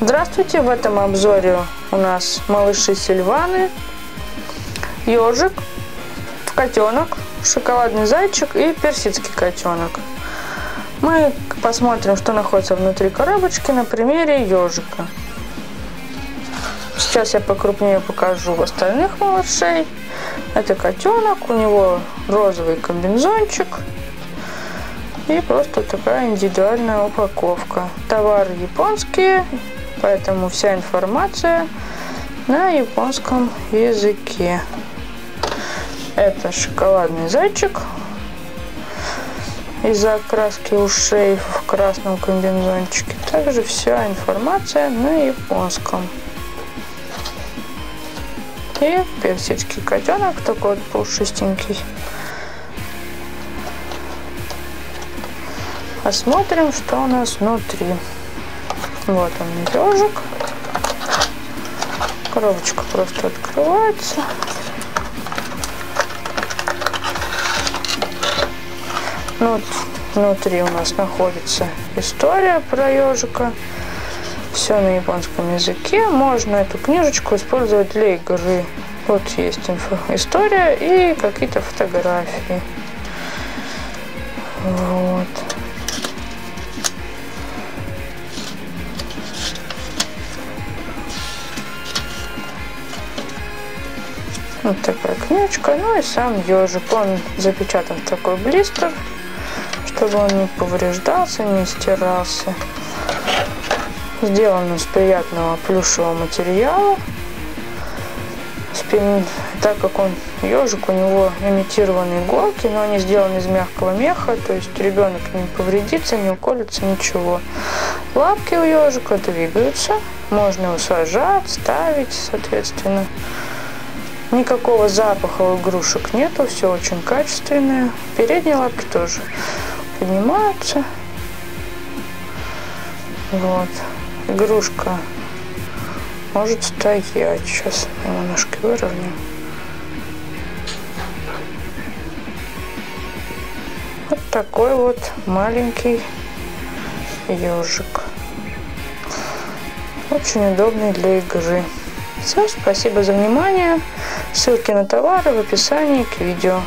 Здравствуйте! В этом обзоре у нас малыши Сильваны, ежик, котенок, шоколадный зайчик и персидский котенок. Мы посмотрим, что находится внутри коробочки на примере ежика. Сейчас я покрупнее покажу остальных малышей. Это котенок, у него розовый комбинзончик и просто такая индивидуальная упаковка. Товары японские, поэтому вся информация на японском языке. Это шоколадный зайчик из-за окраски ушей в красном комбинзончике. Также вся информация на японском. И персидский котенок, такой вот пушистенький. Посмотрим, что у нас внутри. Вот он, ежик. Коробочка просто открывается. Внутри у нас находится история про ежика. Все на японском языке. Можно эту книжечку использовать для игры. Вот есть история и какие-то фотографии. Вот. Вот такая книжечка. Ну и сам ежик. Он запечатан в такой блистер, чтобы он не повреждался, не стирался. Сделан из приятного плюшевого материала. Так как он ежик, у него имитированы иголки, но они сделаны из мягкого меха, то есть ребенок не повредится, не уколется, ничего. Лапки у ежика двигаются, можно его сажать, ставить, соответственно. Никакого запаха у игрушек нету, все очень качественное. Передние лапки тоже поднимаются. Вот. Игрушка может стоять. Сейчас немножко выровняем. Вот такой вот маленький ежик. Очень удобный для игры. Все, спасибо за внимание. Ссылки на товары в описании к видео.